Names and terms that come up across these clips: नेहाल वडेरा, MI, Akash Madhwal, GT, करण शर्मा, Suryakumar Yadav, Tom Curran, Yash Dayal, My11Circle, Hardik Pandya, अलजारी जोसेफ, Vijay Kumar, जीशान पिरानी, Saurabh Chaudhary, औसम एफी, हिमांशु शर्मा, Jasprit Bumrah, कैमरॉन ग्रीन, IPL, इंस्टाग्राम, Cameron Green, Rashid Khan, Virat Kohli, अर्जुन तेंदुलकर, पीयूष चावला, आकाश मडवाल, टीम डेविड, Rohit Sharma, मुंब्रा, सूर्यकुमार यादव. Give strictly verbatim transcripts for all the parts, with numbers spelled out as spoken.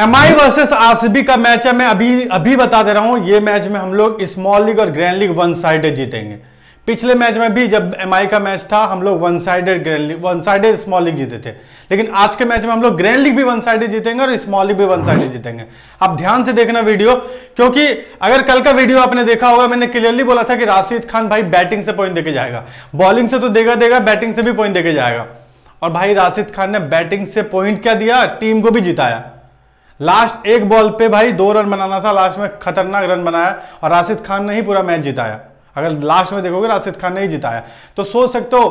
M I versus RCB का match है। मैं अभी अभी बता दे रहा हूं, ये मैच में हम लोग स्मॉल लीग और ग्रैंड लीग वन साइडेड जीतेंगे। पिछले मैच में भी जब एम आई का मैच था हम लोग one sided grand league one sided small league जीते थे, लेकिन आज के मैच में हम लोग ग्रैंड लीग भी वन साइडेड जीतेंगे और स्मॉल लीग भी वन साइडेड जीतेंगे। आप ध्यान से देखना वीडियो, क्योंकि अगर कल का वीडियो आपने देखा होगा मैंने क्लियरली बोला था कि राशिद खान भाई बैटिंग से पॉइंट देके जाएगा, बॉलिंग से तो देगा देगा बैटिंग से भी पॉइंट देके जाएगा। और भाई राशिद खान ने बैटिंग से पॉइंट क्या दिया, टीम को भी जिताया। लास्ट एक बॉल पे भाई दो रन बनाना था, लास्ट में खतरनाक रन बनाया और राशिद खान ने ही पूरा मैच जिताया। अगर लास्ट में देखोगे राशिद खान ने ही जिताया, तो सोच सकते हो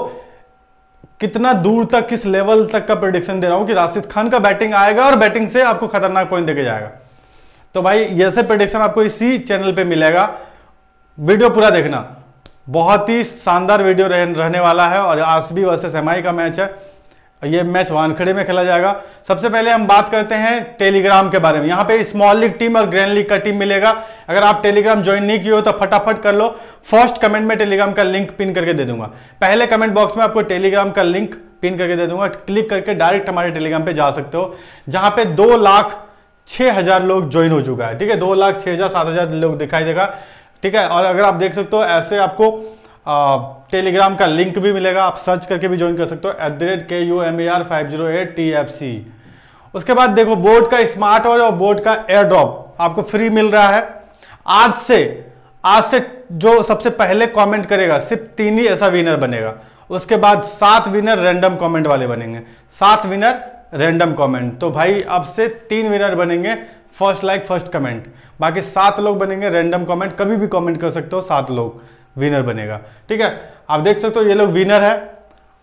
कितना दूर तक, किस लेवल तक का प्रेडिक्शन दे रहा हूं कि राशिद खान का बैटिंग आएगा और बैटिंग से आपको खतरनाक पॉइंट देके जाएगा। तो भाई ऐसे प्रेडिक्शन आपको इसी चैनल पे मिलेगा, वीडियो पूरा देखना, बहुत ही शानदार वीडियो रहने वाला है। और आरसीबी वर्सेस एमआई का मैच है, ये मैच वानखेड़े में खेला जाएगा। सबसे पहले हम बात करते हैं टेलीग्राम के बारे में। यहाँ पे स्मॉल लीग टीम और ग्रैंड लीग का टीम मिलेगा। अगर आप टेलीग्राम ज्वाइन नहीं किए हो तो फटाफट कर लो, फर्स्ट कमेंट में टेलीग्राम का लिंक पिन करके दे दूंगा। पहले कमेंट बॉक्स में आपको टेलीग्राम का लिंक पिन करके दे दूंगा, क्लिक करके डायरेक्ट हमारे टेलीग्राम पे जा सकते हो, जहां पे दो लाख छह हजार लोग ज्वाइन हो चुका है। ठीक है, दो लाख छह हजार सात हजार लोग दिखाई देगा। ठीक है, और अगर आप देख सकते हो ऐसे आपको टेलीग्राम का लिंक भी मिलेगा, आप सर्च करके भी ज्वाइन कर सकते हो at the rate K U M A R five zero eight T F C. उसके बाद देखो बोर्ड का स्मार्ट वॉच और बोर्ड का एयर ड्रॉप आपको फ्री मिल रहा है। आज से आज से जो सबसे पहले कमेंट करेगा सिर्फ तीन ही ऐसा विनर बनेगा, उसके बाद सात विनर रैंडम कमेंट वाले बनेंगे, सात विनर रैंडम कमेंट। तो भाई अब से तीन विनर बनेंगे, फर्स्ट लाइक फर्स्ट कमेंट, बाकी सात लोग बनेंगे रैंडम कमेंट, कभी भी कमेंट कर सकते हो, सात लोग विनर बनेगा। ठीक है, आप देख सकते हो ये लोग विनर है,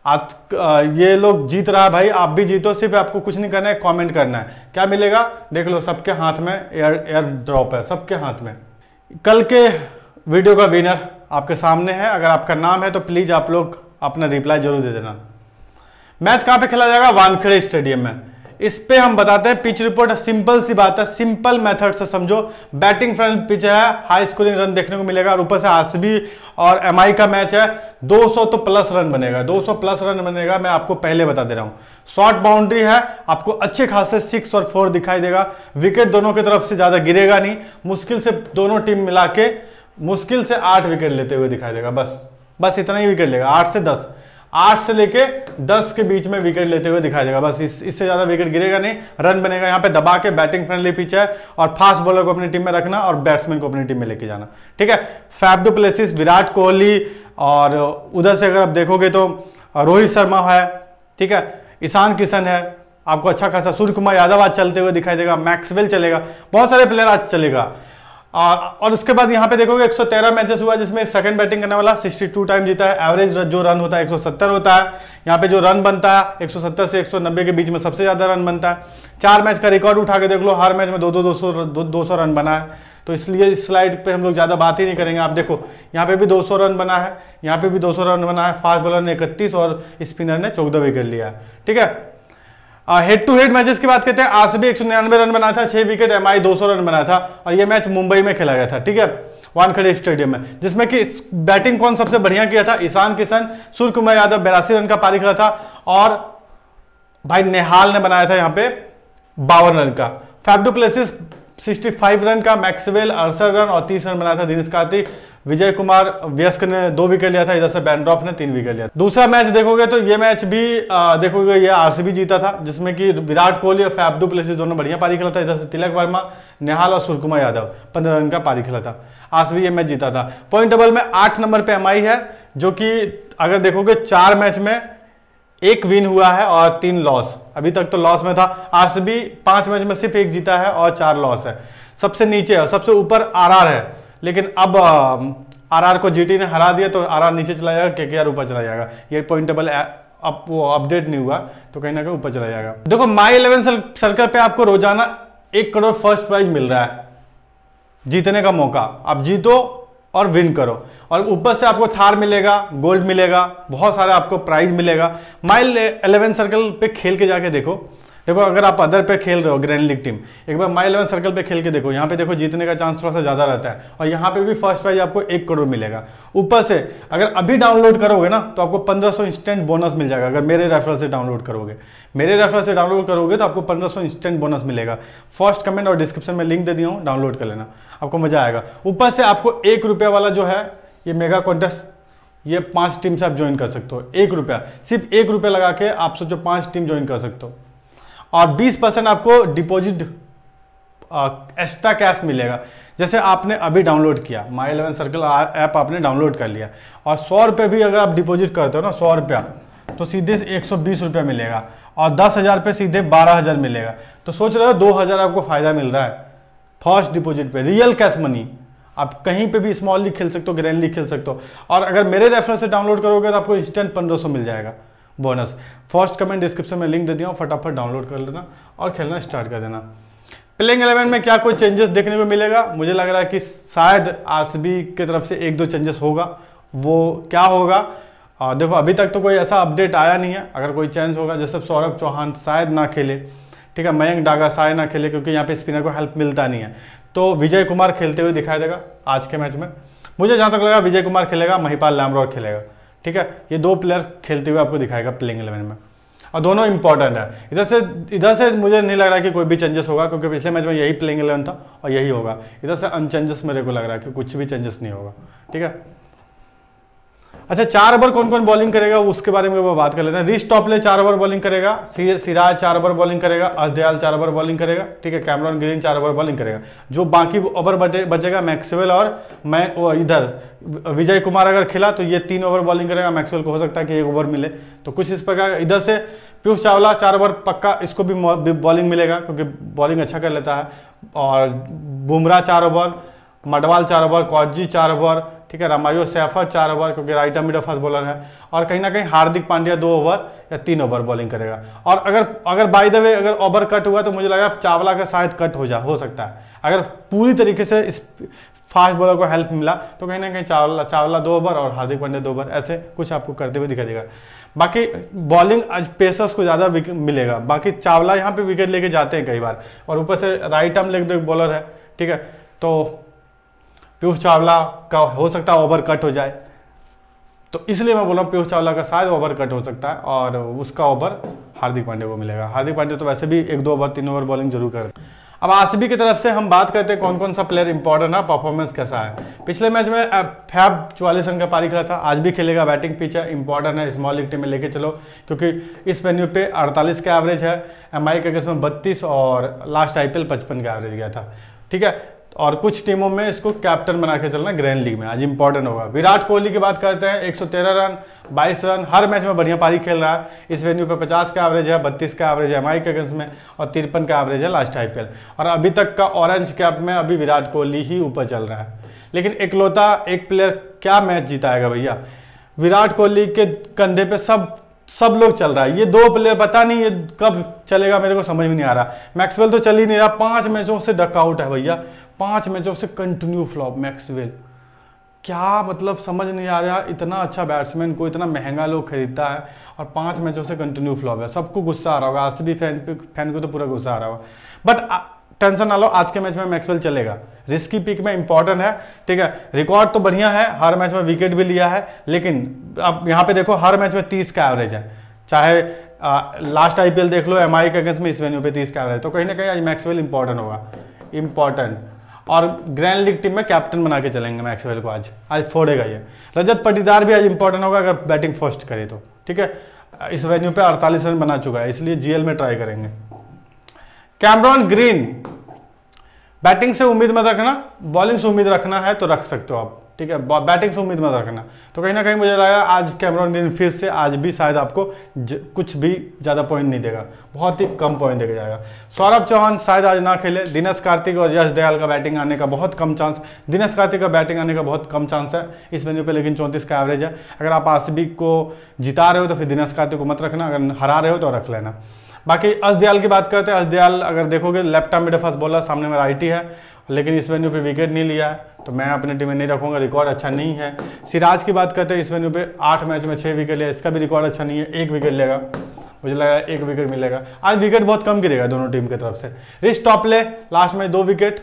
आज ये लोग जीत रहा है। भाई आप भी जीतो, सिर्फ आपको कुछ नहीं करना है, कमेंट करना है। क्या मिलेगा देख लो, सबके हाथ में एयर एयर ड्रॉप है, सबके हाथ में। कल के वीडियो का विनर आपके सामने है, अगर आपका नाम है तो प्लीज आप लोग अपना रिप्लाई जरूर दे देना। मैच कहाँ पे खेला जाएगा, वानखेड़े स्टेडियम में। इस पे हम बताते हैं पिच रिपोर्ट। सिंपल सी बात है, सिंपल मेथड से समझो, बैटिंग फ्रंट पिच है, हाई स्कोरिंग रन देखने को मिलेगा, और ऊपर से आरसीबी और एमआई का मैच है, दो सौ तो प्लस रन बनेगा, दो सौ प्लस रन बनेगा, मैं आपको पहले बता दे रहा हूं। शॉर्ट बाउंड्री है, आपको अच्छे खासे सिक्स और फोर दिखाई देगा, विकेट दोनों की तरफ से ज्यादा गिरेगा नहीं, मुश्किल से दोनों टीम मिला के मुश्किल से आठ विकेट लेते हुए दिखाई देगा, बस बस इतना ही विकेट लेगा, आठ से दस आठ से लेके दस के बीच में विकेट लेते हुए दिखाई देगा, बस इस इससे ज्यादा विकेट गिरेगा नहीं, रन बनेगा। यहाँ पे दबा के बैटिंग फ्रेंडली पिच है, और फास्ट बॉलर को अपनी टीम में रखना और बैट्समैन को अपनी टीम में लेके जाना। ठीक है, Faf du Plessis, Virat Kohli, और उधर से अगर आप देखोगे तो रोहित शर्मा है, ठीक है, ईशान किशन है, आपको अच्छा खासा सूर्यकुमार यादव आज चलते हुए दिखाई देगा, मैक्सवेल चलेगा, बहुत सारे प्लेयर आज चलेगा। और उसके बाद यहाँ पे देखोगे एक सौ तेरह मैचेस हुआ, जिसमें सेकंड बैटिंग करने वाला बासठ टाइम जीता है। एवरेज जो रन होता है एक सौ सत्तर होता है, यहाँ पे जो रन बनता है एक सौ सत्तर से एक सौ नब्बे के बीच में सबसे ज्यादा रन बनता है। चार मैच का रिकॉर्ड उठा के देख लो, हर मैच में दो दो दो सौ दो सौ रन बना है, तो इसलिए इस स्लाइड पे हम लोग ज्यादा बात ही नहीं करेंगे। आप देखो यहाँ पे भी दो सौ रन बना है, यहाँ पे भी दो सौ रन बना है, फास्ट बॉलर ने इकतीस और स्पिनर ने चौदह विकेट लिया है। ठीक है, हेड टू हेड मैचेस की बात करते हैं, आरसीबी एक सौ निन्यानवे रन बना था, छह विकेट, एमआई दो सौ रन बना था, और यह मैच मुंबई में खेला गया था। ठीक है, वानखेड़े स्टेडियम में, जिसमें कि बैटिंग कौन सबसे बढ़िया किया था, ईशान किशन, सूर्यकुमार यादव बेरासी रन का पारी खेला था, और भाई नेहाल ने बनाया था यहाँ पे बावन रन का, Faf du Plessis sixty five run का, मैक्सवेल अड़सठ रन और तीस रन बनाया था, दिनेश कार्तिक, विजय कुमार व्यस्क ने दो विकेट लिया था, इधर से बैंड्रॉफ ने तीन विकेट लिया। दूसरा मैच देखोगे तो ये मैच भी देखोगे ये आरसीबी जीता था, जिसमें कि विराट कोहली और फैफ डू प्लेसिस दोनों बढ़िया पारी खेला था, इधर से तिलक वर्मा, नेहाल और सूर्यकुमार यादव पंद्रह रन का पारी खेला था, आरसीबी ये मैच जीता था। पॉइंट टेबल में आठ नंबर पे एमआई है, जो कि अगर देखोगे चार मैच में एक विन हुआ है और तीन लॉस, अभी तक तो लॉस में था। आरसीबी पांच मैच में सिर्फ एक जीता है और चार लॉस है। सबसे नीचे है, सबसे ऊपर आर आर है, लेकिन अब आरआर को जीटी ने हरा दिया, तो आरआर नीचे चला जाएगा, केकेआर ऊपर चला जाएगा। ये पॉइंट टेबल अब वो अपडेट नहीं हुआ, तो कहीं ना कहीं ऊपर चला जाएगा। देखो माई इलेवन सर्कल पे आपको रोजाना एक करोड़ फर्स्ट प्राइज मिल रहा है, जीतने का मौका, आप जीतो और विन करो, और ऊपर से आपको थार मिलेगा, गोल्ड मिलेगा, बहुत सारे आपको प्राइज मिलेगा। माई इलेवन सर्कल पे खेल के जाके देखो, देखो अगर आप अदर पे खेल रहे हो ग्रैंड लीग टीम, एक बार माई इलेवन सर्कल पे खेल के देखो, यहाँ पे देखो जीतने का चांस थोड़ा सा ज़्यादा रहता है और यहाँ पे भी फर्स्ट प्राइज आपको एक करोड़ मिलेगा। ऊपर से अगर अभी डाउनलोड करोगे ना तो आपको पंद्रह सौ इंस्टेंट बोनस मिल जाएगा। अगर मेरे रेफरल से डाउनलोड करोगे मेरे रेफरल से डाउनलोड करोगे तो आपको पंद्रह सौ इंस्टेंट बोनस मिलेगा। फर्स्ट कमेंट और डिस्क्रिप्शन में लिंक दे दिया हूँ, डाउनलोड कर लेना, आपको मजा आएगा। ऊपर से आपको एक रुपये वाला जो है ये मेगा कॉन्टेस्ट, ये पांच टीम से आप ज्वाइन कर सकते हो। एक रुपया, सिर्फ एक रुपया लगा के आप सोचो पांच टीम ज्वाइन कर सकते हो और बीस परसेंट आपको डिपॉजिट एक्स्ट्रा कैश मिलेगा। जैसे आपने अभी डाउनलोड किया माई इलेवन सर्कल ऐप, आपने डाउनलोड कर लिया और सौ रुपये भी अगर आप डिपॉजिट करते हो ना, सौ रुपया तो सीधे एक सौ बीस रुपया मिलेगा और दस हज़ार पे सीधे बारह हज़ार मिलेगा। तो सोच रहे हो दो हज़ार आपको फ़ायदा मिल रहा है फर्स्ट डिपॉजिट पे, रियल कैश मनी। आप कहीं पे भी स्मॉल लीग खेल सकते हो, ग्रैंड लीग खेल सकते हो और अगर मेरे रेफरेंस से डाउनलोड करोगे तो आपको इंस्टेंट पंद्रह सौ मिल जाएगा बोनस। फर्स्ट कमेंट डिस्क्रिप्शन में लिंक दे दिया हूँ, फटाफट डाउनलोड कर लेना और खेलना स्टार्ट कर देना। प्लेइंग इलेवन में क्या कोई चेंजेस देखने को मिलेगा? मुझे लग रहा है कि शायद आरसीबी की तरफ से एक दो चेंजेस होगा। वो क्या होगा आ, देखो अभी तक तो कोई ऐसा अपडेट आया नहीं है। अगर कोई चेंज होगा जैसे सौरभ चौहान शायद ना खेले, ठीक है, मयंक डागा शायद ना खेले क्योंकि यहाँ पे स्पिनर को हेल्प मिलता नहीं है, तो विजय कुमार खेलते हुए दिखाई देगा आज के मैच में। मुझे जहाँ तक लगा विजय कुमार खेलेगा, महिपाल लामरोर खेलेगा, ठीक है, ये दो प्लेयर खेलते हुए आपको दिखाएगा प्लेइंग इलेवन में और दोनों इंपॉर्टेंट है। इधर से इधर से मुझे नहीं लग रहा कि कोई भी चेंजेस होगा क्योंकि पिछले मैच में यही प्लेइंग इलेवन था और यही होगा। इधर से अनचेंजेस मेरे को लग रहा है कि कुछ भी चेंजेस नहीं होगा, ठीक है। अच्छा, चार ओवर कौन कौन बॉलिंग करेगा उसके बारे में वो बात कर लेते हैं। रीस टॉपले चार ओवर बॉलिंग करेगा, सिराज चार ओवर बॉलिंग करेगा, यश दयाल चार ओवर बॉलिंग करेगा, ठीक है, कैमरॉन ग्रीन चार ओवर बॉलिंग करेगा। जो बाकी ओवर बचेगा मैक्सवेल और मैं इधर विजय कुमार अगर खेला तो ये तीन ओवर बॉलिंग करेगा। मैक्सवेल को हो सकता है कि एक ओवर मिले, तो कुछ इस प्रकार। इधर से पीयूष चावला चार ओवर पक्का, इसको भी बॉलिंग मिलेगा क्योंकि बॉलिंग अच्छा कर लेता है। और बुमराह चार ओवर, मडवाल चार ओवर, कौजी चार ओवर, ठीक है, रामायो सैफर चार ओवर क्योंकि राइट मिड फास्ट बॉलर है। और कहीं ना कहीं हार्दिक पांड्या दो ओवर या तीन ओवर बॉलिंग करेगा। और अगर अगर बाय द वे अगर ओवर कट हुआ तो मुझे लगा चावला का शायद कट हो जा हो सकता है। अगर पूरी तरीके से इस फास्ट बॉलर को हेल्प मिला तो कहीं ना कहीं चावला चावला दो ओवर और हार्दिक पांड्या दो ओवर, ऐसे कुछ आपको करते हुए दिखाई देगा। बाकी बॉलिंग आज पेसर्स को ज़्यादा मिलेगा। बाकी चावला यहाँ पर विकेट लेके जाते हैं कई बार और ऊपर से right arm leg break bowler है, ठीक है, तो पीयूष चावला का हो सकता है ओवर कट हो जाए। तो इसलिए मैं बोल रहा हूँ पीयूष चावला का शायद ओवर कट हो सकता है और उसका ओवर हार्दिक पांड्या को मिलेगा। हार्दिक पांड्या तो वैसे भी एक दो ओवर तीन ओवर बॉलिंग जरूर करते हैं। अब आरसीबी की तरफ से हम बात करते हैं कौन कौन सा प्लेयर इंपॉर्टेंट है, परफॉर्मेंस कैसा है। पिछले मैच में फैफ चौवालीस रन का पारी खेला था, आज भी खेलेगा। बैटिंग पिच है, इंपॉर्टेंट है, स्मॉल लीग टीम में लेके चलो क्योंकि इस वेन्यू पे अड़तालीस का एवरेज है, एम आई के केस में बत्तीस और लास्ट आई पी एल पचपन का एवरेज गया था, ठीक है। और कुछ टीमों में इसको कैप्टन बना के चलना ग्रैंड लीग में, आज इंपॉर्टेंट होगा। विराट कोहली की बात करते हैं, एक सौ तेरह रन, बाईस रन, हर मैच में बढ़िया पारी खेल रहा है। इस वेन्यू पे पचास का एवरेज है, बत्तीस का एवरेज है एम आई के अगेंस्ट में और तिरपन का एवरेज है लास्ट आई पी एल। और अभी तक का ऑरेंज कैप में अभी विराट कोहली ही ऊपर चल रहा है, लेकिन इकलौता एक प्लेयर क्या मैच जिताएगा भैया। विराट कोहली के कंधे पर सब सब लोग चल रहा है। ये दो प्लेयर पता नहीं ये कब चलेगा, मेरे को समझ में नहीं आ रहा। मैक्सवेल तो चल ही नहीं रहा, पाँच मैचों से डकआउट है भैया, पाँच मैचों से कंटिन्यू फ्लॉप मैक्सवेल। क्या मतलब समझ नहीं आ रहा, इतना अच्छा बैट्समैन को इतना महंगा लोग खरीदता है और पाँच मैचों से कंटिन्यू फ्लॉप है। सबको गुस्सा आ रहा होगा, आरसीबी फैन फैन को तो पूरा गुस्सा आ रहा होगा, बट टेंशन ना लो, आज के मैच में मैक्सवेल चलेगा। रिस्की पिक में इंपॉर्टेंट है, ठीक है, रिकॉर्ड तो बढ़िया है, हर मैच में विकेट भी लिया है, लेकिन अब यहाँ पे देखो हर मैच में तीस का एवरेज है, चाहे लास्ट आई पी एल देख लो एम आई के अगेंस्ट में इस वेन्यू पे तीस का एवरेज, तो कहीं ना कहीं आज मैक्सवेल इंपॉर्टेंट होगा, इंपॉर्टेंट। और ग्रैंड लीग टीम में कैप्टन बना के चलेंगे मैक्सवेल को, आज आज फोड़ेगा ये। रजत पाटीदार भी आज इंपॉर्टेंट होगा अगर बैटिंग फर्स्ट करे तो, ठीक है, इस वेन्यू पे अड़तालीस रन बना चुका है इसलिए जीएल में ट्राई करेंगे। कैमरॉन ग्रीन बैटिंग से उम्मीद मत रखना, बॉलिंग से उम्मीद रखना है तो रख सकते हो आप, ठीक है, बैटिंग से उम्मीद मत रखना। तो कहीं ना कहीं मुझे लगा आज कैमरॉन ग्रीन फिर से आज भी शायद आपको कुछ भी ज़्यादा पॉइंट नहीं देगा, बहुत ही कम पॉइंट देगा जाएगा। सौरभ चौहान शायद आज ना खेले, दिनेश कार्तिक और यश दयाल का बैटिंग आने का बहुत कम चांस, दिनेश कार्तिक का बैटिंग आने का बहुत कम चांस है इस वेन्यू पे, लेकिन चौंतीस का एवरेज है। अगर आप आरसीबी को जिता रहे हो तो फिर दिनेश कार्तिक को मत रखना, अगर हरा रहे हो तो रख लेना। बाकी यश दयाल की बात करते हैं, यश दयाल अगर देखोगे left arm mid fast bowler, सामने में राइटी है लेकिन इस वेन्यू पे विकेट नहीं लिया है तो मैं अपने टीम में नहीं रखूंगा, रिकॉर्ड अच्छा नहीं है। सिराज की बात करते हैं, इस वेन्यू पे आठ मैच में छः विकेट लिया, इसका भी रिकॉर्ड अच्छा नहीं है, एक विकेट लेगा। मुझे लग रहा है एक विकेट मिलेगा। आज विकेट बहुत कम गिरेगा दोनों टीम की तरफ से। रिच टॉपले लास्ट में दो विकेट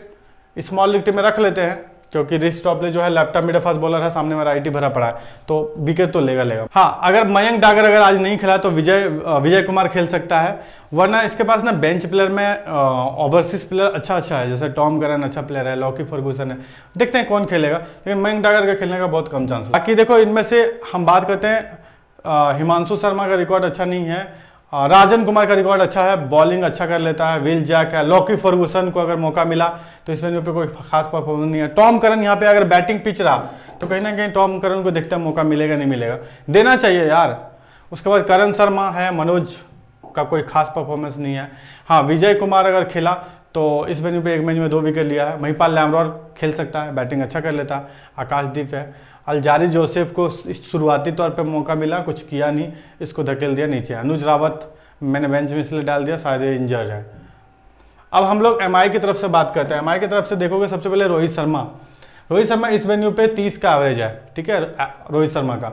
स्मॉल लीग टीम में रख लेते हैं, क्योंकि रिच टॉपले जो है लेफ्ट मिड फास्ट बॉलर है, सामने मेरा आईटी भरा पड़ा है, तो विकेट तो लेगा लेगा। हाँ, अगर मयंक डागर अगर आज नहीं खेला तो विजय विजय कुमार खेल सकता है, वरना इसके पास ना बेंच प्लेयर में ओवरसीज प्लेयर अच्छा अच्छा है, जैसे टॉम करन अच्छा प्लेयर है, लॉकी फर्गूसन है, देखते हैं कौन खेलेगा, लेकिन मयंक डागर का खेलने का बहुत कम चांस है। बाकी देखो इनमें से हम बात करते हैं, हिमांशु शर्मा का रिकॉर्ड अच्छा नहीं है, राजन कुमार का रिकॉर्ड अच्छा है, बॉलिंग अच्छा कर लेता है, विल जैक है, लॉकी फर्गूसन को अगर मौका मिला तो इस वेन्यू पे कोई खास परफॉर्मेंस नहीं है। टॉम करन यहाँ पे अगर बैटिंग पिच रहा तो कहीं ना कहीं टॉम करन को देखते हैं मौका मिलेगा नहीं मिलेगा, देना चाहिए यार। उसके बाद करण शर्मा है, मनोज का कोई खास परफॉर्मेंस नहीं है। हाँ, विजय कुमार अगर खेला तो इस वेन्यू पे एक मैच में दो विकेट लिया है। महिपाल लोमरोर खेल सकता है, बैटिंग अच्छा कर लेता है, आकाशदीप है, अलजारी जोसेफ को शुरुआती तौर पे मौका मिला, कुछ किया नहीं, इसको धकेल दिया नीचे। अनुज रावत मैंने बेंच में इसलिए डाल दिया, शायद ये इंजर्ड है। अब हम लोग एम आई की तरफ से बात करते हैं। एम आई की तरफ से देखोगे सबसे पहले रोहित शर्मा, रोहित शर्मा इस वेन्यू पे तीस का एवरेज है, ठीक है रोहित शर्मा का,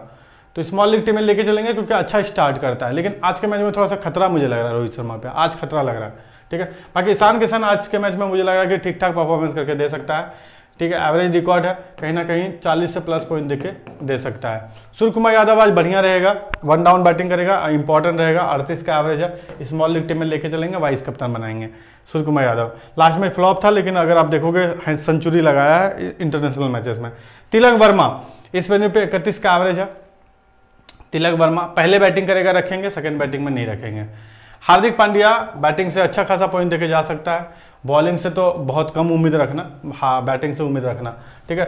तो स्मॉल लीग टीम में लेके चलेंगे क्योंकि अच्छा स्टार्ट करता है, लेकिन आज के मैच में थोड़ा सा खतरा मुझे लग रहा है रोहित शर्मा पे, आज खतरा लग रहा है, ठीक है। बाकी ईशान किशन आज के मैच में मुझे लग रहा है कि ठीक ठाक परफॉर्मेंस करके दे सकता है, ठीक है, एवरेज रिकॉर्ड है, कहीं ना कहीं चालीस से प्लस पॉइंट देके दे सकता है। सूर्यकुमार यादव आज बढ़िया रहेगा, वन डाउन बैटिंग करेगा, इंपॉर्टेंट रहेगा, अड़तीस का एवरेज है, स्मॉल लीग टीम में लेके चलेंगे, वाइस कप्तान बनाएंगे सूर्यकुमार यादव। लास्ट में फ्लॉप था, लेकिन अगर आप देखोगे सेंचुरी लगाया है इंटरनेशनल मैचेस में। तिलक वर्मा इस वेन्यू पे इकतीस का एवरेज है, तिलक वर्मा पहले बैटिंग करेगा रखेंगे, सेकेंड बैटिंग में नहीं रखेंगे। हार्दिक पांड्या बैटिंग से अच्छा खासा पॉइंट देके जा सकता है, बॉलिंग से तो बहुत कम उम्मीद रखना, हाँ बैटिंग से उम्मीद रखना, ठीक है।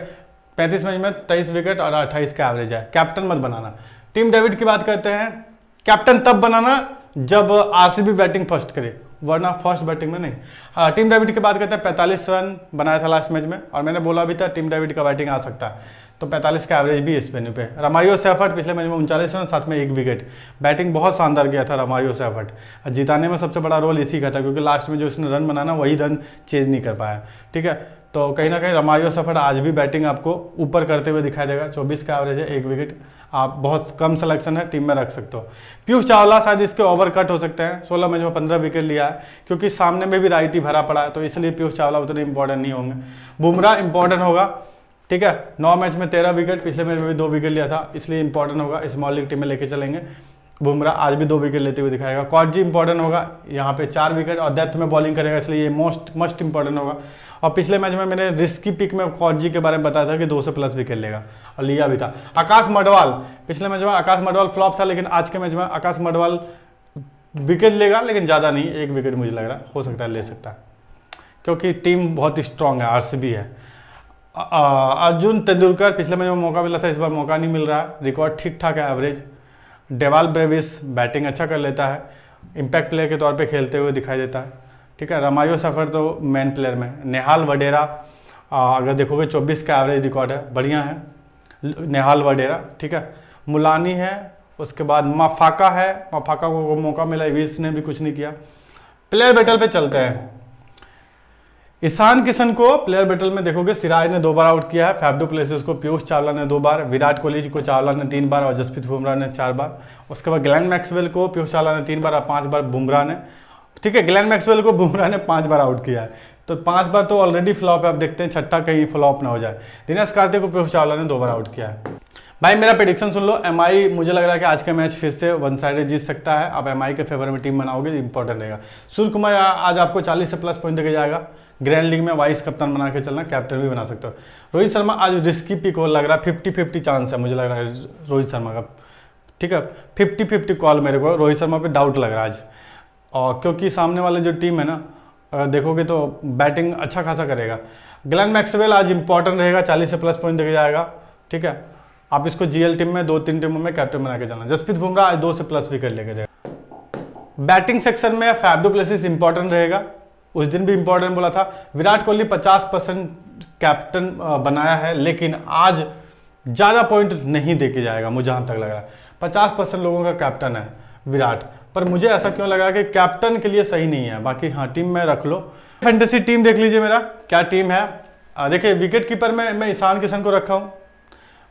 पैंतीस मैच में तेईस विकेट और अट्ठाईस का एवरेज है। कैप्टन मत बनाना। टीम डेविड की बात करते हैं, कैप्टन तब बनाना जब आरसीबी बैटिंग फर्स्ट करे, वरना फर्स्ट बैटिंग में नहीं। हाँ, टीम डेविड की बात करते हैं, पैंतालीस रन बनाया था लास्ट मैच में, और मैंने बोला भी था टीम डेविड का बैटिंग आ सकता है, तो पैंतालीस का एवरेज भी इस वेन्यू पे। रमारियो सैफर्ट पिछले मैच में उनचालीस रन साथ में एक विकेट, बैटिंग बहुत शानदार किया था रमारियो सैफर्ट, जिताने में सबसे बड़ा रोल इसी का था, क्योंकि लास्ट में जो इसने रन बनाना वही रन चेज नहीं कर पाया, ठीक है। तो कहीं ना कहीं रमारियो सैफर्ट आज भी बैटिंग आपको ऊपर करते हुए दिखाई देगा। चौबीस का एवरेज है, एक विकेट, आप बहुत कम सलेक्शन है, टीम में रख सकते हो। पीयूष चावला शायद इसके ओवर कट हो सकते हैं, सोलह मैच में पंद्रह विकेट लिया है, क्योंकि सामने में भी राइटी भरा पड़ा है, तो इसलिए पीयूष चावला उतने इंपॉर्टेंट नहीं होंगे। बुमराह इंपॉर्टेंट होगा, ठीक है, नौ मैच में तेरह विकेट, पिछले मैच में भी दो विकेट लिया था, इसलिए इंपॉर्टेंट होगा, स्मॉल लीग टीम में लेके चलेंगे। बुमराह आज भी दो विकेट लेते हुए दिखाएगा। कॉटजी इंपॉर्टेंट होगा, यहाँ पे चार विकेट और डेथ में बॉलिंग करेगा, इसलिए ये मोस्ट मस्ट इंपॉर्टेंट होगा। और पिछले मैच में मैंने रिस्की पिक में कॉटजी के बारे में बताया था कि दो से प्लस विकेट लेगा, और लिया भी था। आकाश मडवाल पिछले मैच में आकाश मडवाल फ्लॉप था, लेकिन आज के मैच में आकाश मडवाल विकेट लेगा, लेकिन ज़्यादा नहीं, एक विकेट मुझे लग रहा है हो सकता है ले सकता है, क्योंकि टीम बहुत स्ट्रांग है, आरसीबी है। अर्जुन तेंदुलकर पिछले मैच में मौका मिला था, इस बार मौका नहीं मिल रहा है, रिकॉर्ड ठीक ठाक है एवरेज। डेवाल ब्रेविस बैटिंग अच्छा कर लेता है, इम्पैक्ट प्लेयर के तौर पे खेलते हुए दिखाई देता है, ठीक है। रमायो सफर तो मेन प्लेयर में। नेहाल वडेरा अगर देखोगे चौबीस का एवरेज रिकॉर्ड है, बढ़िया है नेहाल वडेरा, ठीक है। मुलानी है, उसके बाद माफाका है, माफाका को मौका मिला, इविस ने भी कुछ नहीं किया। प्लेयर बैटल पे चलते हैं। ईशान किशन को प्लेयर बैटल में देखोगे सिराज ने दो बार आउट किया है, फैफ डू प्लेसिस को पीयूष चावला ने दो बार, विराट कोहली को चावला ने तीन बार और जसप्रीत बुमराह ने चार बार। उसके बाद ग्लेन मैक्सवेल को पीयूष चावला ने तीन बार और पांच बार बुमराह ने, ठीक है, ग्लेन मैक्सवेल को बुमराह ने पांच बार आउट किया है, तो पांच बार तो ऑलरेडी फ्लॉप है, अब देखते हैं छठा कहीं फ्लॉप ना हो जाए। दिनेश कार्तिक को पीयूष चावला ने दो बार आउट किया है। भाई मेरा प्रेडिक्शन सुन लो, एमआई मुझे लग रहा है कि आज का मैच फिर से वन साइडेड जीत सकता है, आप एमआई के फेवर में टीम बनाओगे इंपॉर्टेंट रहेगा। सूर्यकुमार आज आपको चालीस से प्लस पॉइंट देके जाएगा, ग्रैंड लीग में वाइस कप्तान बना के चलना, कैप्टन भी बना सकते हो। रोहित शर्मा आज रिस्की पिक हो लग रहा है, फिफ्टी फिफ्टी चांस है मुझे लग रहा है रोहित शर्मा का, ठीक है, फिफ्टी फिफ्टी कॉल मेरे को रोहित शर्मा पर डाउट लग रहा है आज, और क्योंकि सामने वाली जो टीम है ना अगर देखोगे तो बैटिंग अच्छा खासा करेगा। ग्लेन मैक्सवेल आज इंपॉर्टेंट रहेगा, चालीस से प्लस पॉइंट देके जाएगा, ठीक है, आप इसको जीएल टीम में दो तीन टीमों में कैप्टन बना के चलना। जसप्रीत बुमराह आज दो से प्लस विकेट लेके जाएगा। बैटिंग सेक्शन में फैफ डू प्लेसिस इंपॉर्टेंट रहेगा, उस दिन भी इंपॉर्टेंट बोला था। विराट कोहली पचास परसेंट कैप्टन बनाया है, लेकिन आज ज़्यादा पॉइंट नहीं देके जाएगा मुझे जहाँ तक लग रहा है। पचास परसेंट लोगों का कैप्टन है विराट, पर मुझे ऐसा क्यों लग रहा है कि कैप्टन के लिए सही नहीं है। बाकी हाँ टीम में रख लो, फैंटेसी टीम देख लीजिए मेरा क्या टीम है। देखिए विकेट कीपर में मैं ईशान किशन को रखा हूँ,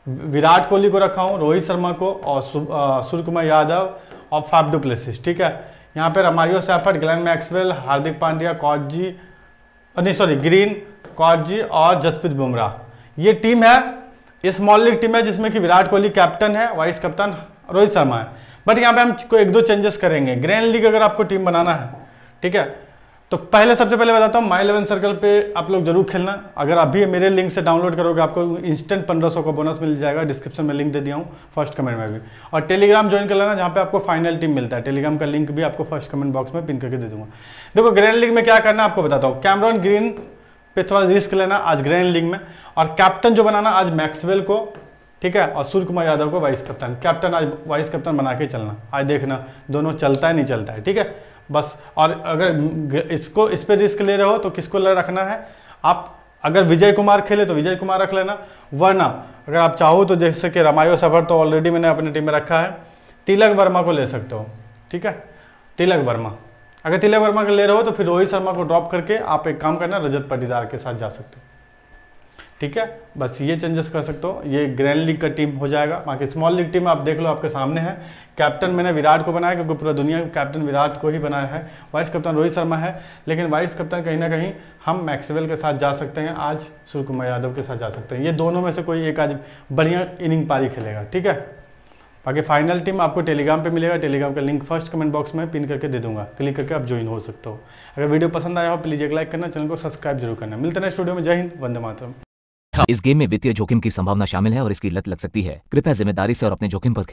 विराट कोहली को रखा हूँ, रोहित शर्मा को और सूर्यकुमार यादव और फाफ डू प्लेसिस। ठीक है, यहाँ पे Romario Shepherd, Glenn Maxwell, Hardik Pandya, Coetzee नहीं सॉरी ग्रीन, कॉजी और जसप्रीत बुमराह, ये टीम है। ये स्मॉल लीग टीम है जिसमें कि विराट कोहली कैप्टन है, वाइस कप्तान रोहित शर्मा है। बट यहाँ पे हम को एक दो चेंजेस करेंगे ग्रैंड लीग अगर आपको टीम बनाना है। ठीक है, तो पहले सबसे पहले बताता हूँ माई इलेवन सर्कल पे आप लोग जरूर खेलना। अगर अभी मेरे लिंक से डाउनलोड करोगे आपको इंस्टेंट पंद्रह सौ का बोनस मिल जाएगा। डिस्क्रिप्शन में लिंक दे दिया हूँ, फर्स्ट कमेंट में भी। और टेलीग्राम ज्वाइन कर लेना जहाँ पे आपको फाइनल टीम मिलता है। टेलीग्राम का लिंक भी आपको फर्स्ट कमेंट बॉक्स में पिन करके दे दूंगा। देखो ग्रैंड लीग में क्या करना है आपको बताता हूँ। कैमरॉन ग्रीन पे थोड़ा रिस्क लेना आज ग्रैंड लीग में, और कैप्टन जो बनाना आज मैक्सवेल को, ठीक है, और सूर्यकुमार यादव को वाइस कप्तान। कैप्टन आज वाइस कप्तान बना के चलना, आज देखना दोनों चलता है नहीं चलता है। ठीक है बस। और अगर इसको इस पे रिस्क ले रहे हो तो किसको रखना है आप, अगर विजय कुमार खेले तो विजय कुमार रख लेना, वरना अगर आप चाहो तो जैसे कि रमारियो सैफर्ट तो ऑलरेडी मैंने अपनी टीम में रखा है, तिलक वर्मा को ले सकते हो। ठीक है, तिलक वर्मा अगर तिलक वर्मा को ले रहे हो तो फिर रोहित शर्मा को ड्रॉप करके आप एक काम करना रजत पाटीदार के साथ जा सकते हो। ठीक है, बस ये चेंजेस कर सकते हो। ये ग्रैंड लीग का टीम हो जाएगा। बाकी स्मॉल लीग टीम आप देख लो आपके सामने है। कैप्टन मैंने विराट को बनाया क्योंकि पूरा दुनिया कैप्टन विराट को ही बनाया है, वाइस कप्तान रोहित शर्मा है, लेकिन वाइस कप्तान कहीं ना कहीं हम मैक्सवेल के साथ जा सकते हैं, आज सूर्यकुमार यादव के साथ जा सकते हैं। ये दोनों में से कोई एक आज बढ़िया इनिंग पारी खेलेगा। ठीक है, बाकी फाइनल टीम आपको टेलीग्राम पे मिलेगा। टेलीग्राम का लिंक फर्स्ट कमेंट बॉक्स में पिन करके दे दूंगा, क्लिक करके आप ज्वाइन हो सकते हो। अगर वीडियो पसंद आया हो प्लीज एक लाइक करना, चैनल को सब्सक्राइब जरूर करना। मिलते हैं स्टूडियो में। जय हिंद, वंदे मातरम। इस गेम में वित्तीय जोखिम की संभावना शामिल है और इसकी लत लग सकती है। कृपया जिम्मेदारी से और अपने जोखिम पर खेलें।